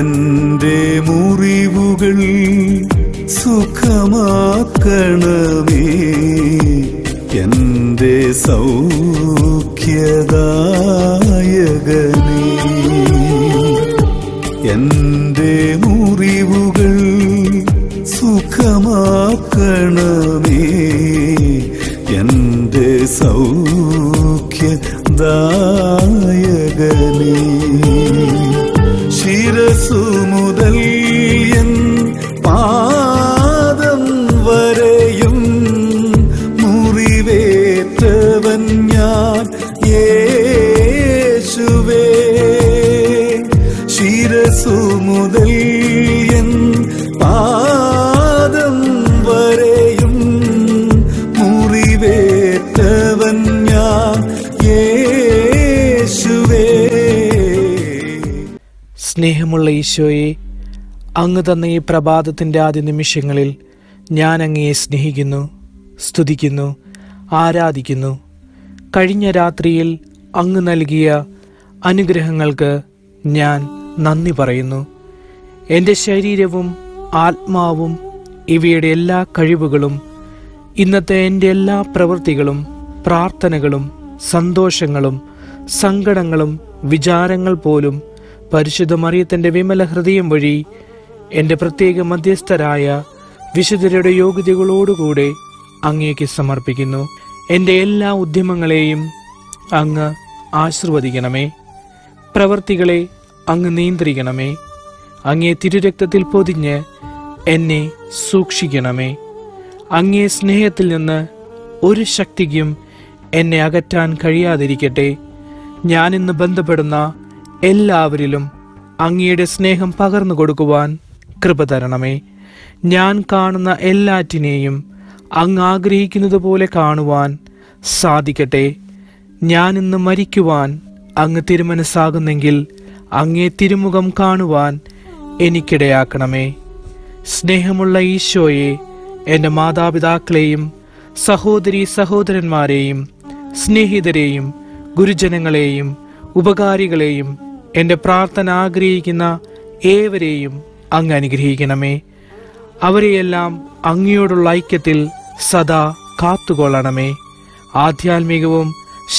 എന്റെ മുറിവുകൾ സുഖമാക്കണമേ, എന്റെ സൗഖ്യദായകനേ. എന്റെ മുറിവുകൾ സുഖമാക്കണമേ, എന്റെ സൗഖ്യദായകനേ. ശിരസു മുതൽ എൻ പാദം വരെയും മുറിവേറ്റവൻ ഞാൻ യേശുവേ. ശിരസു മുതൽ എൻ പാദം വരെയും മുറിവേറ്റവൻ ഞാൻ യേശുവേ. സ്നേഹമുള്ള ഈശോയെ, അങ്ങ് തന്ന ഈ പ്രഭാതത്തിൻ്റെ ആദ്യ നിമിഷങ്ങളിൽ ഞാൻ അങ്ങയെ സ്നേഹിക്കുന്നു, സ്തുതിക്കുന്നു, ആരാധിക്കുന്നു. കഴിഞ്ഞ രാത്രിയിൽ അങ്ങ് നൽകിയ അനുഗ്രഹങ്ങൾക്ക് ഞാൻ നന്ദി പറയുന്നു. എൻ്റെ ശരീരവും ആത്മാവും ഇവയുടെ എല്ലാ കഴിവുകളും ഇന്നത്തെ എൻ്റെ എല്ലാ പ്രവൃത്തികളും പ്രാർത്ഥനകളും സന്തോഷങ്ങളും സങ്കടങ്ങളും വിചാരങ്ങൾ പോലും പരിശുദ്ധ മറിയത്തിൻ്റെ വിമല ഹൃദയം വഴി എൻ്റെ പ്രത്യേക മധ്യസ്ഥരായ വിശുദ്ധരുടെ യോഗ്യതകളോടുകൂടെ അങ്ങേക്ക് സമർപ്പിക്കുന്നു. എൻ്റെ എല്ലാ ഉദ്യമങ്ങളെയും അങ്ങ് ആശീർവദിക്കണമേ. പ്രവൃത്തികളെ അങ്ങ് നിയന്ത്രിക്കണമേ. അങ്ങേ തിരുരക്തത്തിൽ പൊതിഞ്ഞ് എന്നെ സൂക്ഷിക്കണമേ. അങ്ങേ സ്നേഹത്തിൽ നിന്ന് ഒരു ശക്തിക്കും എന്നെ അകറ്റാൻ കഴിയാതിരിക്കട്ടെ. ഞാനിന്ന് ബന്ധപ്പെടുന്ന എല്ലാവരിലും അങ്ങയുടെ സ്നേഹം പകർന്നു കൊടുക്കുവാൻ കൃപ തരണമേ. ഞാൻ കാണുന്ന എല്ലാറ്റിനെയും അങ്ങ് ആഗ്രഹിക്കുന്നത് പോലെ കാണുവാൻ സാധിക്കട്ടെ. ഞാനിന്ന് മരിക്കുവാൻ അങ്ങ് തിരുമനസ്സാകുന്നെങ്കിൽ അങ്ങേ തിരുമുഖം കാണുവാൻ എനിക്കിടയാക്കണമേ. സ്നേഹമുള്ള ഈശോയെ, എൻ്റെ മാതാപിതാക്കളെയും സഹോദരീ സഹോദരന്മാരെയും സ്നേഹിതരെയും ഗുരുജനങ്ങളെയും ഉപകാരികളെയും എൻ്റെ പ്രാർത്ഥന ആഗ്രഹിക്കുന്ന ഏവരെയും അങ്ങ് അനുഗ്രഹിക്കണമേ. അവരെയെല്ലാം അങ്ങയോടുള്ള ഐക്യത്തിൽ സദാ കാത്തുകൊള്ളണമേ. ആധ്യാത്മികവും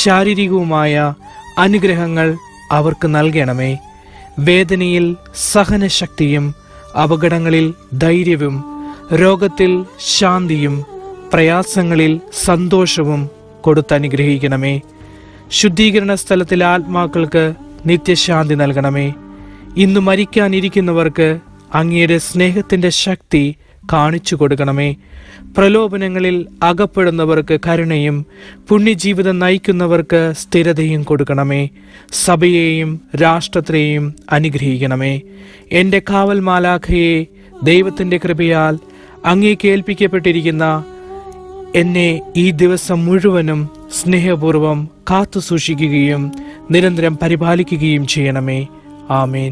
ശാരീരികവുമായ അനുഗ്രഹങ്ങൾ അവർക്ക് നൽകണമേ. വേദനയിൽ സഹനശക്തിയും അപകടങ്ങളിൽ ധൈര്യവും രോഗത്തിൽ ശാന്തിയും പ്രയാസങ്ങളിൽ സന്തോഷവും കൊടുത്തനുഗ്രഹിക്കണമേ. ശുദ്ധീകരണ സ്ഥലത്തിലെ ആത്മാക്കൾക്ക് നിത്യശാന്തി നൽകണമേ. ഇന്ന് മരിക്കാനിരിക്കുന്നവർക്ക് അങ്ങയുടെ സ്നേഹത്തിൻ്റെ ശക്തി കാണിച്ചു കൊടുക്കണമേ. പ്രലോഭനങ്ങളിൽ അകപ്പെടുന്നവർക്ക് കരുണയും പുണ്യജീവിതം നയിക്കുന്നവർക്ക് സ്ഥിരതയും കൊടുക്കണമേ. സഭയെയും രാഷ്ട്രത്തെയും അനുഗ്രഹിക്കണമേ. എൻ്റെ കാവൽ മാലാഖയെ, ദൈവത്തിൻ്റെ കൃപയാൽ അങ്ങേക്ക് ഏൽപ്പിക്കപ്പെട്ടിരിക്കുന്ന എന്നെ ഈ ദിവസം മുഴുവനും സ്നേഹപൂർവം കാത്തു സൂക്ഷിക്കുകയും നിരന്തരം പരിപാലിക്കുകയും ചെയ്യണമേ. ആമേൻ.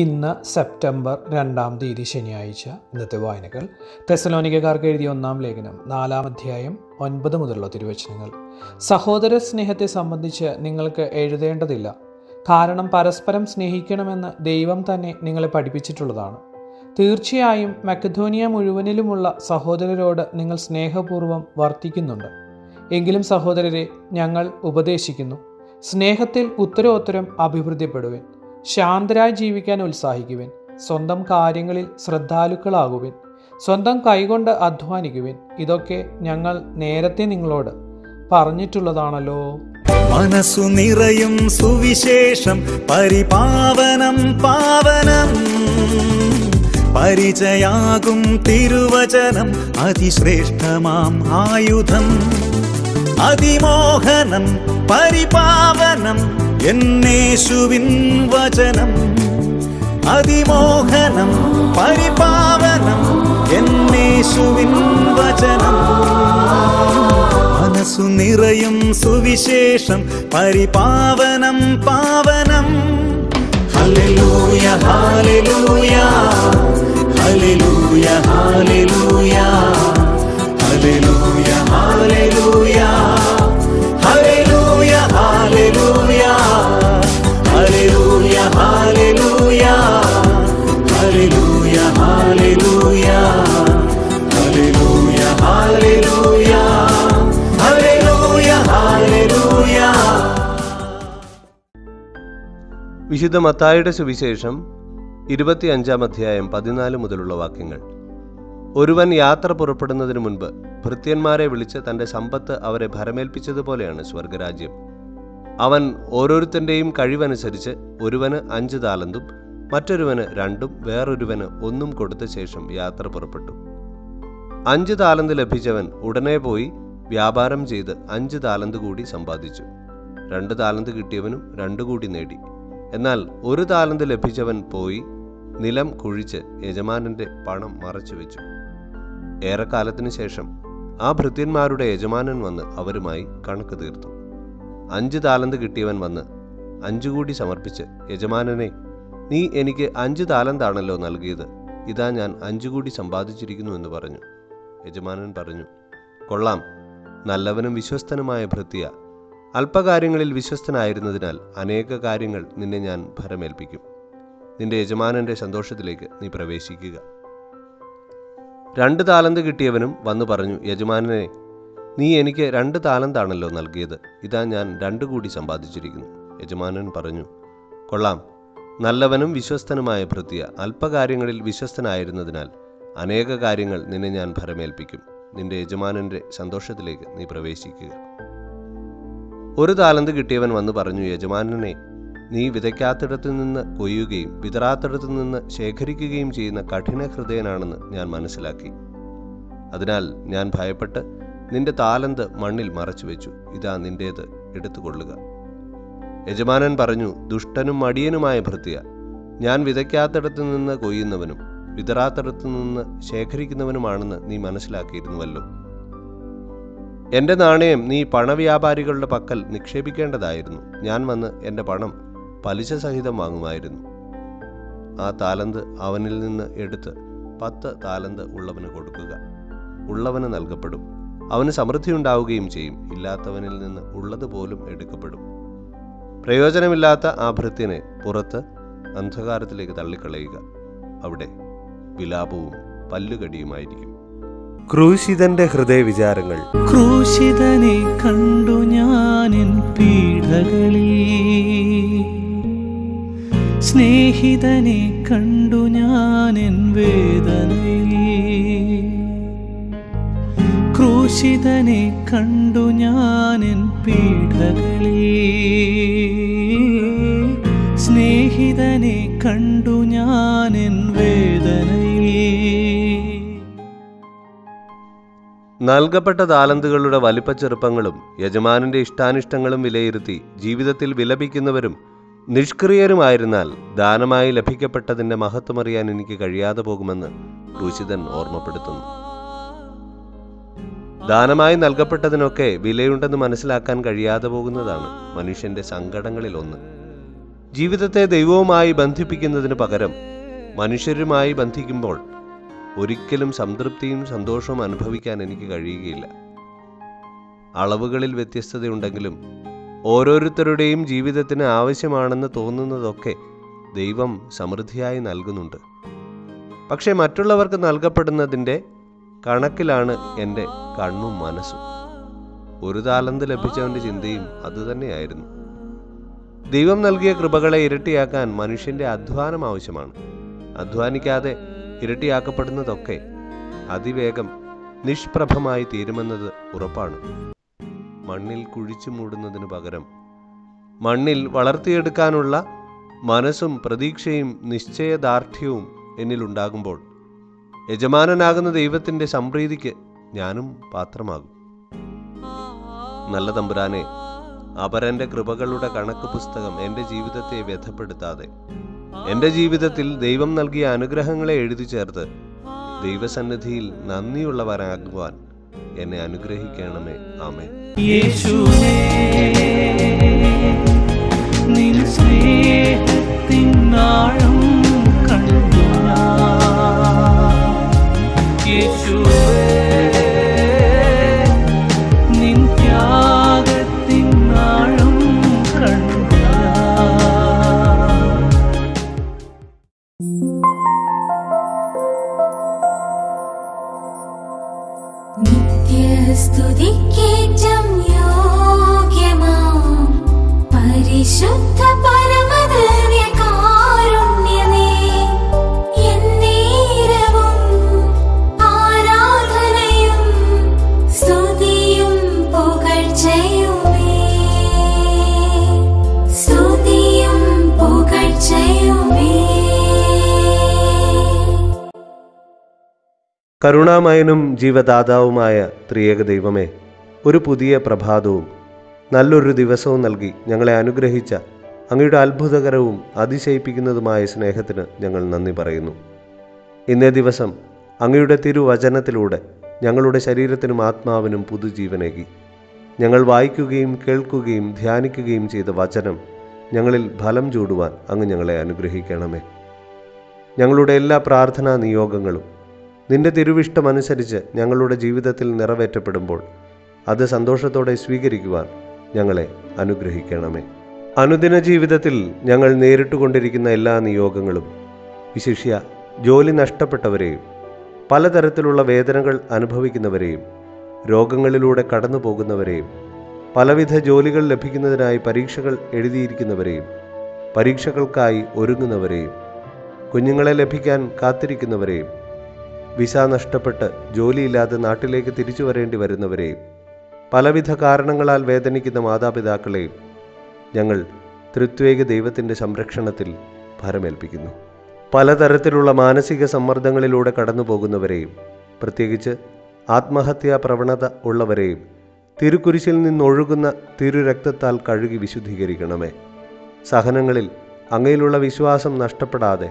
ഇന്ന് സെപ്റ്റംബർ 2 ശനിയാഴ്ച. ഇന്നത്തെ വായനകൾ: തെസലോനിക്കക്കാർക്ക് എഴുതിയ 1-ാം ലേഖനം 4-ാം അധ്യായം 9 മുതലുള്ള തിരുവചനങ്ങൾ. സഹോദര സ്നേഹത്തെ സംബന്ധിച്ച് നിങ്ങൾക്ക് എഴുതേണ്ടതില്ല, കാരണം പരസ്പരം സ്നേഹിക്കണമെന്ന് ദൈവം തന്നെ നിങ്ങളെ പഠിപ്പിച്ചിട്ടുള്ളതാണ്. തീർച്ചയായും മക്കദോനിയ മുഴുവനിലുമുള്ള സഹോദരരോട് നിങ്ങൾ സ്നേഹപൂർവ്വം വർത്തിക്കുന്നുണ്ട്. എങ്കിലും സഹോദരരെ, ഞങ്ങൾ ഉപദേശിക്കുന്നു, സ്നേഹത്തിൽ ഉത്തരോത്തരം അഭിവൃദ്ധിപ്പെടുവിൻ. ശാന്തരായി ജീവിക്കാൻ ഉത്സാഹിക്കുവിൻ. സ്വന്തം കാര്യങ്ങളിൽ ശ്രദ്ധാലുക്കളാകുവിൻ. സ്വന്തം കൈകൊണ്ട് അധ്വാനിക്കുവിൻ, ഇതൊക്കെ ഞങ്ങൾ നേരത്തെ നിങ്ങളോട് പറഞ്ഞിട്ടുള്ളതാണല്ലോ. മനസ്സു നിറയും സുവിശേഷം പരിപാവനം പാവനം പരിചയാകും തിരുവചനം അതിശ്രേഷ്ഠമാം ആയുധം അതിമോഹനം പരിപാവനം എന്നേശുവിൻ വചനം അതിമോഹനം പരിപാവനം എന്നേശുവിൻ വചനം മനസ്സു നിറയും സുവിശേഷം പരിപാവനം പാവനം ഹല്ലേലൂയ ഹല്ലേലൂയ ഹല്ലേലൂയ ഹല്ലേലൂയ ഹല്ലേലൂയ ഹല്ലേലൂയ ഹല്ലേലൂയ ഹല്ലേലൂയ ഹല്ലേലൂയ ഹല്ലേലൂയ ഹല്ലേലൂയ ഹല്ലേലൂയ ഹല്ലേലൂയ ഹല്ലേലൂയ ഹല്ലേലൂയ ഹല്ലേലൂയ. വിശുദ്ധ മത്തായിയുടെ സുവിശേഷം 25-ാം അധ്യായം 14 മുതലുള്ള വാക്യങ്ങൾ. ഒരുവൻ യാത്ര പുറപ്പെടുന്നതിന് മുൻപ് ഭൃത്യന്മാരെ വിളിച്ച് തൻ്റെ സമ്പത്ത് അവരെ ഭരമേൽപ്പിച്ചതുപോലെയാണ് സ്വർഗരാജ്യം. അവൻ ഓരോരുത്തൻ്റെയും കഴിവനുസരിച്ച് ഒരുവന് 5 താലന്തും മറ്റൊരുവന് 2ഉം വേറൊരുവന് 1ഉം കൊടുത്ത ശേഷം യാത്ര പുറപ്പെട്ടു. 5 താലന്ത് ലഭിച്ചവൻ ഉടനെ പോയി വ്യാപാരം ചെയ്ത് 5 താലന്ത് കൂടി സമ്പാദിച്ചു. 2 താലന്ത് കിട്ടിയവനും 2 കൂടി നേടി. എന്നാൽ 1 താലന്ത് ലഭിച്ചവൻ പോയി നിലം കുഴിച്ച് യജമാനൻ്റെ പണം മറച്ചു വെച്ചു. ഏറെക്കാലത്തിന് ശേഷം ആ ഭൃത്യന്മാരുടെ യജമാനൻ വന്ന് അവരുമായി കണക്ക് തീർത്തു. 5 താലന്ത് കിട്ടിയവൻ വന്ന് 5 കൂടി സമർപ്പിച്ച്, യജമാനനെ, നീ എനിക്ക് 5 താലന്താണല്ലോ നൽകിയത്, ഇതാ ഞാൻ 5 കൂടി സമ്പാദിച്ചിരിക്കുന്നു എന്ന് പറഞ്ഞു. യജമാനൻ പറഞ്ഞു, കൊള്ളാം, നല്ലവനും വിശ്വസ്തനുമായ ഭൃത്യ, അല്പകാര്യങ്ങളിൽ വിശ്വസ്തനായിരുന്നതിനാൽ അനേക കാര്യങ്ങൾ നിന്നെ ഞാൻ ഭരമേൽപ്പിക്കും. നിന്റെ യജമാനൻ്റെ സന്തോഷത്തിലേക്ക് നീ പ്രവേശിക്കുക. 2 താലന്ത് കിട്ടിയവനും വന്നു പറഞ്ഞു, യജമാനനെ, നീ എനിക്ക് 2 താലന്താണല്ലോ നൽകിയത്, ഇതാ ഞാൻ 2 കൂടി സമ്പാദിച്ചിരിക്കുന്നു. യജമാനൻ പറഞ്ഞു, കൊള്ളാം, നല്ലവനും വിശ്വസ്തനുമായ ഭൃത്യ, അല്പകാര്യങ്ങളിൽ വിശ്വസ്തനായിരുന്നതിനാൽ അനേക കാര്യങ്ങൾ നിന്നെ ഞാൻ ഭരമേൽപ്പിക്കും. നിന്റെ യജമാനൻ്റെ സന്തോഷത്തിലേക്ക് നീ പ്രവേശിക്കുക. 1 താലന്ത് കിട്ടിയവൻ വന്നു പറഞ്ഞു, യജമാനനെ, നീ വിതയ്ക്കാത്തിടത്തു നിന്ന് കൊയ്യുകയും വിതറാത്തിടത്തു നിന്ന് ശേഖരിക്കുകയും ചെയ്യുന്ന കഠിന ഹൃദയനാണെന്ന് ഞാൻ മനസ്സിലാക്കി. അതിനാൽ ഞാൻ ഭയപ്പെട്ട് നിന്റെ താലന്ത് മണ്ണിൽ മറച്ചു വെച്ചു. ഇതാ നിന്റേത്, എടുത്തുകൊള്ളുക. യജമാനൻ പറഞ്ഞു, ദുഷ്ടനും മടിയനുമായ ഭൃത്യ, ഞാൻ വിതയ്ക്കാത്തിടത്തു നിന്ന് കൊയ്യുന്നവനും വിതറാത്തിടത്തു നിന്ന് ശേഖരിക്കുന്നവനുമാണെന്ന് നീ മനസ്സിലാക്കിയിരുന്നുവല്ലോ. എൻ്റെ നാണയം നീ പണവ്യാപാരികളുടെ പക്കൽ നിക്ഷേപിക്കേണ്ടതായിരുന്നു. ഞാൻ വന്ന് എൻ്റെ പണം പലിശ സഹിതം വാങ്ങുമായിരുന്നു. ആ താലന്ത് അവനിൽ നിന്ന് എടുത്ത് 10 താലന്ത് ഉള്ളവന് കൊടുക്കുക. ഉള്ളവന് നൽകപ്പെടും, അവന് സമൃദ്ധി ഉണ്ടാവുകയും ചെയ്യും. ഇല്ലാത്തവനിൽ നിന്ന് ഉള്ളത് പോലും എടുക്കപ്പെടും. പ്രയോജനമില്ലാത്ത ആ ഭൃത്യനെ പുറത്ത് അന്ധകാരത്തിലേക്ക് തള്ളിക്കളയുക. അവിടെ വിലാപവും പല്ലുകടിയുമായിരിക്കും. ക്രൂശിതന്റെ ഹൃദയ വിചാരങ്ങൾ. ക്രൂശിതനെ കണ്ടു ഞാനിൻ പീഡകളിൽ, സ്നേഹിതനെ കണ്ടു ഞാനിൻ വേദനയിൽ, ക്രൂശിതനെ കണ്ടു ഞാനിൻ പീഡകളിൽ, സ്നേഹിതനെ കണ്ടു ഞാനിൻ വേദനയിൽ. നൽകപ്പെട്ട താലന്തുകളുടെ വലിപ്പച്ചെറുപ്പങ്ങളും യജമാനൻ്റെ ഇഷ്ടാനിഷ്ടങ്ങളും വിലയിരുത്തി ജീവിതത്തിൽ വിലപിക്കുന്നവരും നിഷ്ക്രിയരുമായിരുന്നാൽ ദാനമായി ലഭിക്കപ്പെട്ടതിൻ്റെ മഹത്വമറിയാൻ എനിക്ക് കഴിയാതെ പോകുമെന്ന് ക്രൂശിതൻ ഓർമ്മപ്പെടുത്തുന്നു. ദാനമായി നൽകപ്പെട്ടതിനൊക്കെ വിലയുണ്ടെന്ന് മനസ്സിലാക്കാൻ കഴിയാതെ പോകുന്നതാണ് മനുഷ്യൻ്റെ സങ്കടങ്ങളിൽ ഒന്ന്. ജീവിതത്തെ ദൈവവുമായി ബന്ധിപ്പിക്കുന്നതിന് പകരം മനുഷ്യരുമായി ബന്ധിക്കുമ്പോൾ ഒരിക്കലും സംതൃപ്തിയും സന്തോഷവും അനുഭവിക്കാൻ എനിക്ക് കഴിയുകയില്ല. അളവുകളിൽ വ്യത്യസ്തതയുണ്ടെങ്കിലും ഓരോരുത്തരുടെയും ജീവിതത്തിന് ആവശ്യമാണെന്ന് തോന്നുന്നതൊക്കെ ദൈവം സമൃദ്ധിയായി നൽകുന്നുണ്ട്. പക്ഷേ മറ്റുള്ളവർക്ക് നൽകപ്പെടുന്നതിൻ്റെ കണക്കിലാണ് എൻ്റെ കണ്ണും മനസ്സും. 1 താലന്ത് ലഭിച്ചവൻ്റെ ചിന്തയും അതുതന്നെയായിരുന്നു. ദൈവം നൽകിയ കൃപകളെ ഇരട്ടിയാക്കാൻ മനുഷ്യൻ്റെ അധ്വാനം ആവശ്യമാണ്. അധ്വാനിക്കാതെ ഇരട്ടിയാക്കപ്പെടുന്നതൊക്കെ അതിവേഗം നിഷ്പ്രഭമായി തീരുമെന്നത് ഉറപ്പാണ്. മണ്ണിൽ കുഴിച്ചു മൂടുന്നതിനു പകരം മണ്ണിൽ വളർത്തിയെടുക്കാനുള്ള മനസ്സും പ്രതീക്ഷയും നിശ്ചയദാർഢ്യവും എന്നിലുണ്ടാകുമ്പോൾ യജമാനനാകുന്ന ദൈവത്തിൻ്റെ സംപ്രീതിക്ക് ഞാനും പാത്രമാകും. നല്ല തമ്പുരാനെ, അപരൻ്റെ കൃപകളുടെ കണക്ക് പുസ്തകം എൻ്റെ ജീവിതത്തെ വ്യഥപ്പെടുത്താതെ എൻ്റെ ജീവിതത്തിൽ ദൈവം നൽകിയ അനുഗ്രഹങ്ങളെ എഴുതി ചേർത്ത് ദൈവസന്നിധിയിൽ നന്ദിയുള്ളവരാകുവാൻ എന്നെ അനുഗ്രഹിക്കണമേ. ആമേൻ. കരുണാമയനും ജീവദാതാവുമായ ത്രിയേക ദൈവമേ, ഒരു പുതിയ പ്രഭാതവും നല്ലൊരു ദിവസവും നൽകി ഞങ്ങളെ അനുഗ്രഹിച്ച അങ്ങയുടെ അത്ഭുതകരവും അതിശയിപ്പിക്കുന്നതുമായ സ്നേഹത്തിന് ഞങ്ങൾ നന്ദി പറയുന്നു. ഇന്നേ ദിവസം അങ്ങയുടെ തിരുവചനത്തിലൂടെ ഞങ്ങളുടെ ശരീരത്തിനും ആത്മാവിനും പുതുജീവനേകി. ഞങ്ങൾ വായിക്കുകയും കേൾക്കുകയും ധ്യാനിക്കുകയും ചെയ്ത വചനം ഞങ്ങളിൽ ഫലം ചൂടുവാൻ അങ്ങ് ഞങ്ങളെ അനുഗ്രഹിക്കണമേ. ഞങ്ങളുടെ എല്ലാ പ്രാർത്ഥനാ നിയോഗങ്ങളും നിന്റെ തിരുവിഷ്ടമനുസരിച്ച് ഞങ്ങളുടെ ജീവിതത്തിൽ നിറവേറ്റപ്പെടുമ്പോൾ അത് സന്തോഷത്തോടെ സ്വീകരിക്കുവാൻ ഞങ്ങളെ അനുഗ്രഹിക്കണമേ. അനുദിന ജീവിതത്തിൽ ഞങ്ങൾ നേരിട്ടുകൊണ്ടിരിക്കുന്ന എല്ലാ നിയോഗങ്ങളും, വിശിഷ്യ ജോലി നഷ്ടപ്പെട്ടവരെയും പലതരത്തിലുള്ള വേദനകൾ അനുഭവിക്കുന്നവരെയും രോഗങ്ങളിലൂടെ കടന്നു പോകുന്നവരെയും പലവിധ ജോലികൾ ലഭിക്കുന്നതിനായി പരീക്ഷകൾ എഴുതിയിരിക്കുന്നവരെയും പരീക്ഷകൾക്കായി ഒരുങ്ങുന്നവരെയും കുഞ്ഞുങ്ങളെ ലഭിക്കാൻ കാത്തിരിക്കുന്നവരെയും വിസ നഷ്ടപ്പെട്ട് ജോലിയില്ലാതെ നാട്ടിലേക്ക് തിരിച്ചു വരേണ്ടി വരുന്നവരെയും പലവിധ കാരണങ്ങളാൽ വേദനിക്കുന്ന മാതാപിതാക്കളെയും ഞങ്ങൾ ത്രിത്വേക ദൈവത്തിൻ്റെ സംരക്ഷണത്തിൽ ഭാരമേൽപ്പിക്കുന്നു. പലതരത്തിലുള്ള മാനസിക സമ്മർദ്ദങ്ങളിലൂടെ കടന്നു പോകുന്നവരെയും പ്രത്യേകിച്ച് ആത്മഹത്യാ പ്രവണത ഉള്ളവരെയും തിരുക്കുരിശിൽ നിന്നൊഴുകുന്ന തിരുരക്തത്താൽ കഴുകി വിശുദ്ധീകരിക്കണമേ. സഹനങ്ങളിൽ അങ്ങയിലുള്ള വിശ്വാസം നഷ്ടപ്പെടാതെ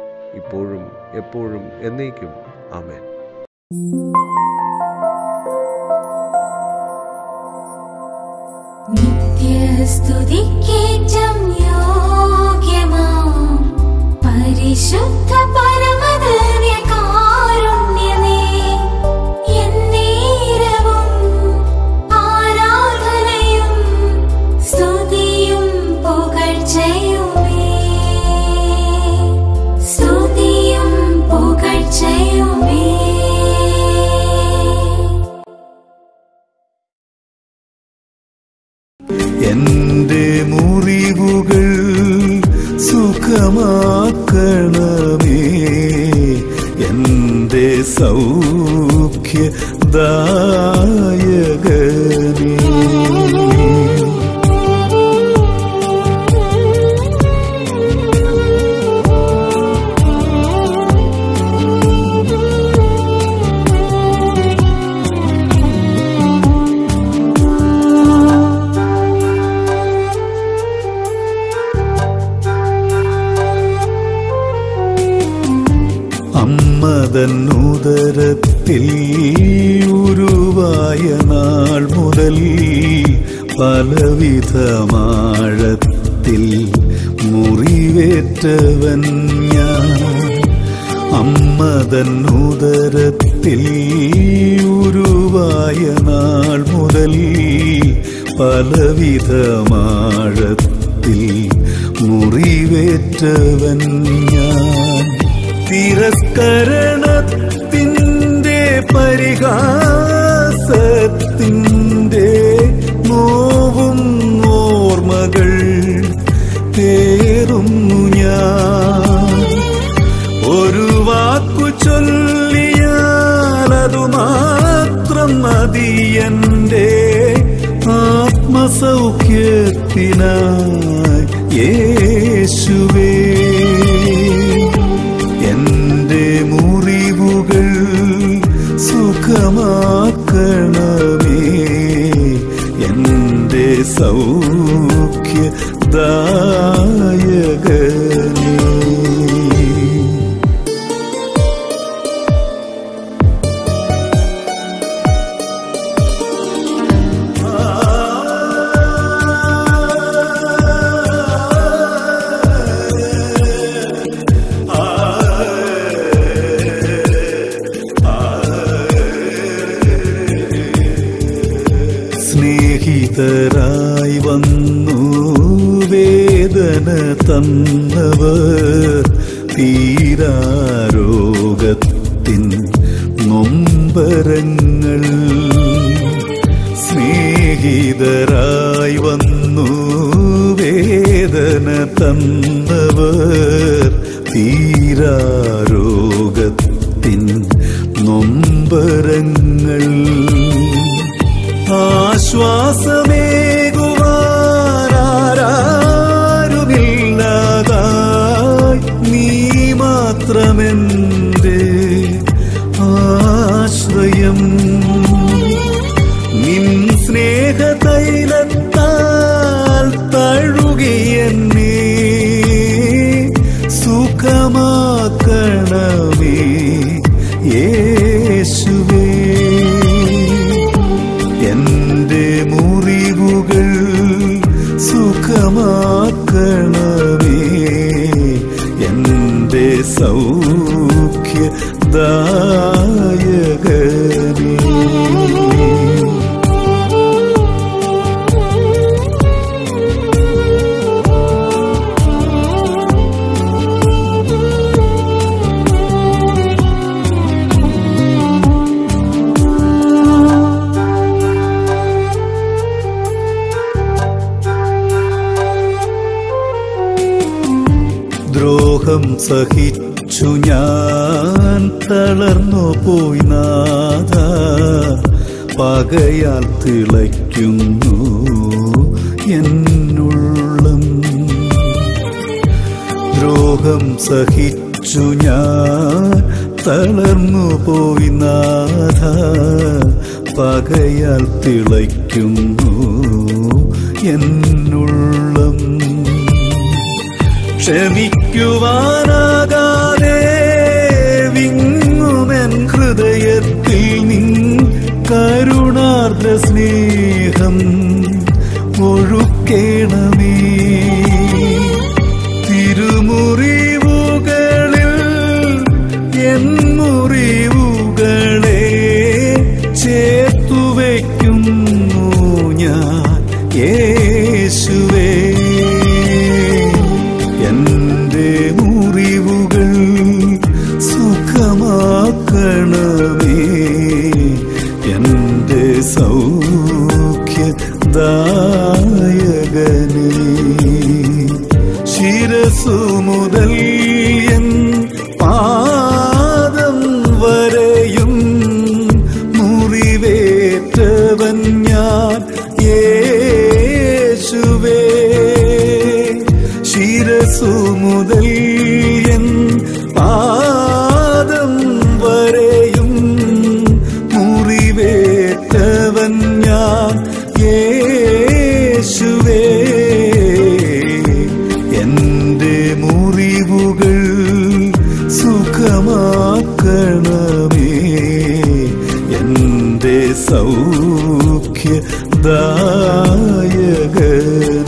ഇപ്പോഴും എപ്പോഴും എന്നേക്കും. ആമേൻ. നിത്യസ്തുതിക്കേറ്റം യോഗ്യമാം പരിശുദ്ധ പരമദിവ്യ കാരുണ്യമേ, എന്നേരവും ആരാധനയും സ്തുതിയും പുകഴ്ചയുമേ, സ്തുതിയും പുകഴ്ചയുമേ. എന്റെ മുറിവുകൾ സുഖമാക്കണമേ, എന്റെ സൗഖ്യദായകനേ. ഉദരത്തിൽ ഉരുവായ നാൾ മുതൽ പലവിധമാഴത്തിൽ മുറിവേറ്റവൻ ഞാൻ. അമ്മതൻ ഉദരത്തിൽ உள்ளத்தில் உருவாய நாள் முதல் பலவிதமாழத்தில் முறிவேற்றவன் ഞാൻ തിരസ്കരണത്തിൻ്റെ പരിഹാസത്തിൻ്റെ നോവും ഓർമ്മകൾ തേറുന്നു ഞാൻ ഒരു വാക്കു ചൊല്ലിയാൽ അതു മാത്രം മതിയെൻ്റെ ആത്മസൗഖ്യത്തിനായി യേശുവേ എൻ്റെ മുറിവുകൾ സുഖമാക്കണമേ എൻ്റെ സൗഖ്യദായകനേ ായി വന്നു വേദന തന്നവർ തീരാരോഗത്തിൻ നൊമ്പരങ്ങൾ സ്നേഹിതരായി വന്നു വേദന തന്നവർ തീരാരോഗത്തിൻ നൊമ്പരങ്ങൾ ആശ്വാസമേകുവാനാരുമില്ലാതായി നീ മാത്രമെൻ്റെ ആശ്രയം നിൻ സ്നേഹതൈലത്താൽ തഴുകിയെന്നെ സുഖമാക്കണമേ യേശുവേ സുഖമാക്കണമേ എൻ്റെ സൗഖ്യദായകനേ ദ്രോഹം സഹിച്ചു ഞാൻ തളർന്നു പോയി നാഥ പകയാൽ തിളയ്ക്കുന്നു എന്നുള്ളം ദ്രോഹം സഹിച്ചു ഞാൻ തളർന്നു പോയി നാഥ പകയാൽ തിളയ്ക്കുന്നു എന്നുള്ളം ക്ഷമിക്കുവാനാകാതെ വിങ്ങുമെൻ ഹൃദയത്തിൽ നിൻ കരുണാർദ്ര സ്നേഹം ഒഴുക്കേണമേ തിരുമുറിവുകളിൽ എൻ മുറിവുകളെ ചേർത്തുവയ്ക്കുന്നു ഞാൻ യേശുവേ എൻ്റെ സൗഖ്യദായകനേ ശിരസു മുതൽ എൻ പാദം വരെയും മുറിവേറ്റവൻ ഞാൻ യേശുവേ ശിരസു മുതൽ എൻ പാദം വരെയും മുറിവേറ്റവൻ ഞാൻ യേശുവേ എൻ്റെ മുറിവുകൾ സുഖമാക്കണമേ എൻ്റെ സൗഖ്യദായകനേ